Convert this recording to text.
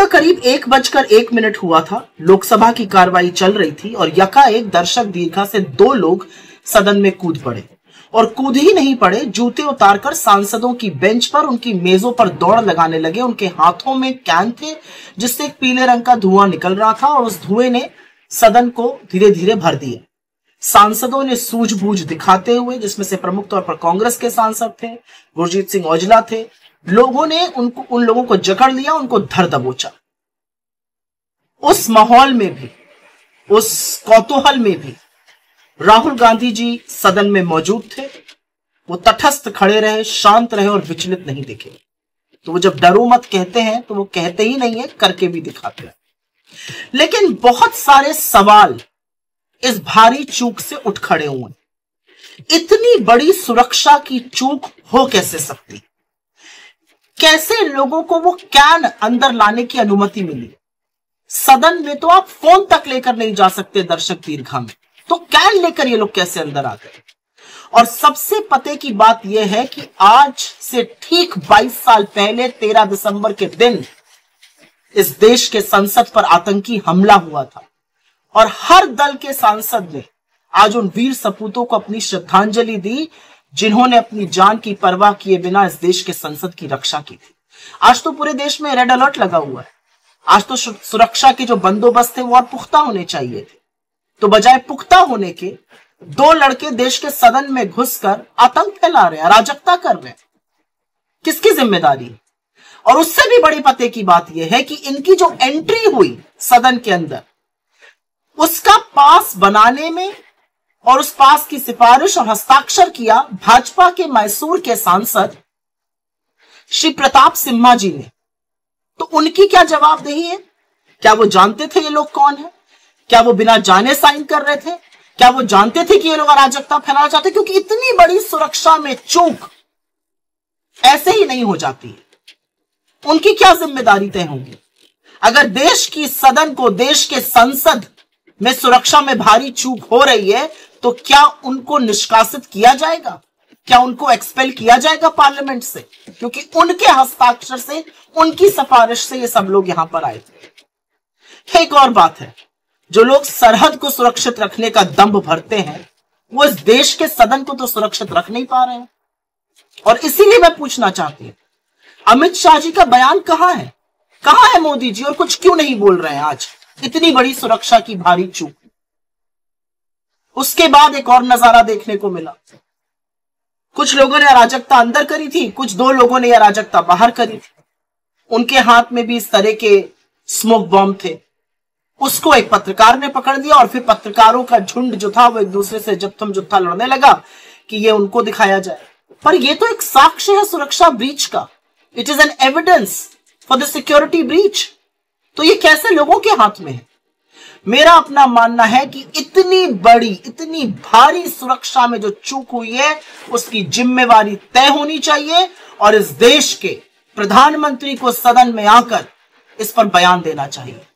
का करीब 1:01 हुआ था। लोकसभा की कार्रवाई चल रही थी और यकाएक दर्शक दीर्घा से 2 लोग सदन में कूद पड़े और कूद ही नहीं पड़े, जूते उतारकर सांसदों की बेंच पर, उनकी मेजों पर दौड़ लगाने लगे। उनके हाथों में कैन थे जिससे एक पीले रंग का धुआं निकल रहा था और उस धुएं ने सदन को धीरे धीरे भर दिया। सांसदों ने सूझबूझ दिखाते हुए, जिसमें से प्रमुख तौर पर कांग्रेस के सांसद थे, गुरजीत सिंह औजला थे, लोगों ने उन लोगों को जकड़ लिया, उनको धर दबोचा। उस माहौल में भी, उस कौतूहल में भी राहुल गांधी जी सदन में मौजूद थे। वो तटस्थ खड़े रहे, शांत रहे और विचलित नहीं दिखे। तो वो जब डरो मत कहते हैं तो वो कहते ही नहीं है, करके भी दिखाते हैं। लेकिन बहुत सारे सवाल इस भारी चूक से उठ खड़े हुए। इतनी बड़ी सुरक्षा की चूक हो कैसे सकती? कैसे लोगों को वो कैन अंदर लाने की अनुमति मिली? सदन में तो आप फोन तक लेकर नहीं जा सकते दर्शक दीर्घा में, तो कैन लेकर ये लोग कैसे अंदर आ गए? और सबसे पते की बात यह है कि आज से ठीक 22 साल पहले 13 दिसंबर के दिन इस देश के संसद पर आतंकी हमला हुआ था और हर दल के सांसद ने आज उन वीर सपूतों को अपनी श्रद्धांजलि दी जिन्होंने अपनी जान की परवाह किए बिना इस देश के संसद की रक्षा की थी। आज तो पूरे देश में रेड अलर्ट लगा हुआ है। आज तो सुरक्षा के जो बंदोबस्त थे वो और पुख्ता होने चाहिए थे। तो बजाय पुख्ता होने के, 2 लड़के देश के सदन में घुसकर आतंक फैला रहे हैं, अराजकता कर रहे हैं। किसकी जिम्मेदारी है? और उससे भी बड़ी पते की बात यह है कि इनकी जो एंट्री हुई सदन के अंदर, उसका पास बनाने में और उस पास की सिफारिश और हस्ताक्षर किया भाजपा के मैसूर के सांसद श्री प्रताप सिम्हा जी ने। तो उनकी क्या जवाबदेही है? क्या वो जानते थे ये लोग कौन है? क्या वो बिना जाने साइन कर रहे थे? क्या वो जानते थे कि ये लोग अराजकता फैलाना चाहते? क्योंकि इतनी बड़ी सुरक्षा में चूक ऐसे ही नहीं हो जाती है। उनकी क्या जिम्मेदारी तय होगी? अगर देश की सदन को, देश के संसद में सुरक्षा में भारी चूक हो रही है तो क्या उनको निष्कासित किया जाएगा? क्या उनको एक्सपेल किया जाएगा पार्लियामेंट से? क्योंकि उनके हस्ताक्षर से, उनकी सिफारिश से ये सब लोग यहां पर आए थे। एक और बात है, जो लोग सरहद को सुरक्षित रखने का दंभ भरते हैं वो इस देश के सदन को तो सुरक्षित रख नहीं पा रहे हैं। और इसीलिए मैं पूछना चाहती हूं, अमित शाह जी का बयान कहां है? कहां है मोदी जी? और कुछ क्यों नहीं बोल रहे हैं आज इतनी बड़ी सुरक्षा की भारी चूक? उसके बाद एक और नजारा देखने को मिला। कुछ लोगों ने अराजकता अंदर करी थी, कुछ 2 लोगों ने अराजकता बाहर करी थी। उनके हाथ में भी इस तरह के स्मोक बॉम्ब थे। उसको एक पत्रकार ने पकड़ दिया और फिर पत्रकारों का झुंड जो था वो एक दूसरे से जत्थम जुत्था लड़ने लगा कि ये उनको दिखाया जाए। पर ये तो एक साक्ष्य है सुरक्षा ब्रीच का। It is an evidence for the security breach. तो ये कैसे लोगों के हाथ में है? मेरा अपना मानना है कि इतनी बड़ी, इतनी भारी सुरक्षा में जो चूक हुई है उसकी जिम्मेवारी तय होनी चाहिए और इस देश के प्रधानमंत्री को सदन में आकर इस पर बयान देना चाहिए।